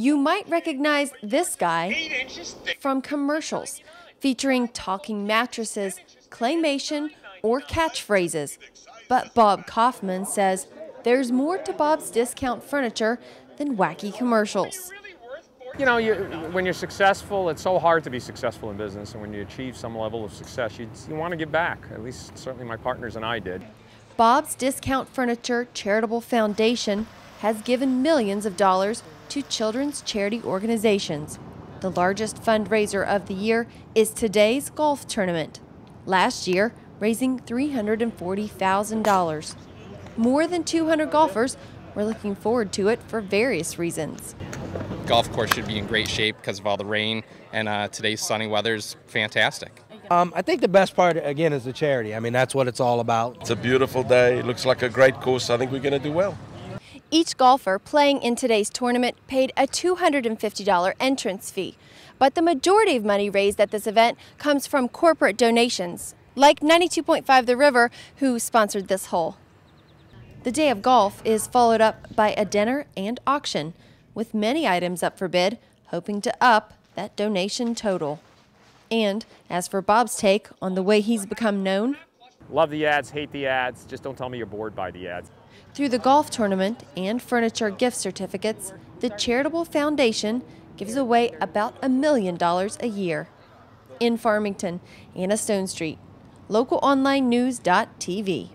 You might recognize this guy from commercials featuring talking mattresses, claymation, or catchphrases. But Bob Kaufman says there's more to Bob's Discount Furniture than wacky commercials. You know, when you're successful, it's so hard to be successful in business, and when you achieve some level of success, you want to give back. At least, certainly my partners and I did. Bob's Discount Furniture Charitable Foundation has given millions of dollars to children's charity organizations. The largest fundraiser of the year is today's golf tournament, last year raising $340,000. More than 200 golfers were looking forward to it for various reasons. Golf course should be in great shape because of all the rain, and today's sunny weather's fantastic. I think the best part, again, is the charity. I mean, that's what it's all about. It's a beautiful day. It looks like a great course. I think we're going to do well. Each golfer playing in today's tournament paid a $250 entrance fee. But the majority of money raised at this event comes from corporate donations, like 92.5 The River, who sponsored this hole. The day of golf is followed up by a dinner and auction, with many items up for bid, hoping to up that donation total. And as for Bob's take on the way he's become known, love the ads, hate the ads, just don't tell me you're bored by the ads. Through the golf tournament and furniture gift certificates, the Charitable Foundation gives away about $1 million a year. In Farmington, Anna Stone Street, LocalOnlineNews.tv.